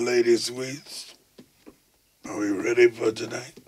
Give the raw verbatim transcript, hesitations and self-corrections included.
ladies' weeds. Are we ready for tonight?